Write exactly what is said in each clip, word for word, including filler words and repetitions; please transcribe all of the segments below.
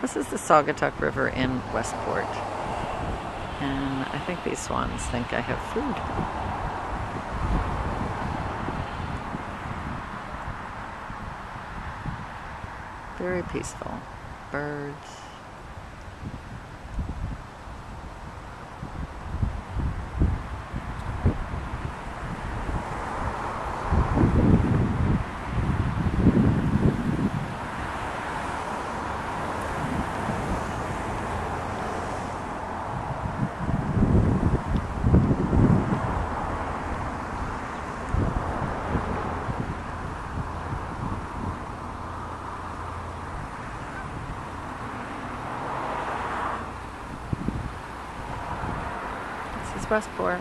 This is the Saugatuck River in Westport. And I think these swans think I have food. Very peaceful. Birds. Westport.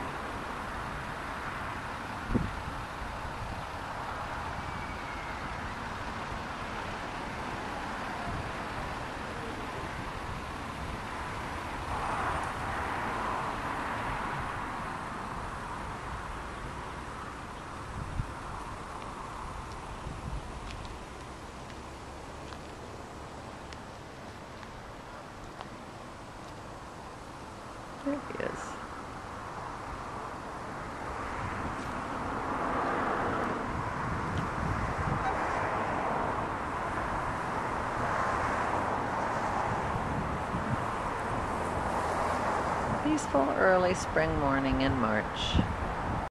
There he is. Peaceful early spring morning in March.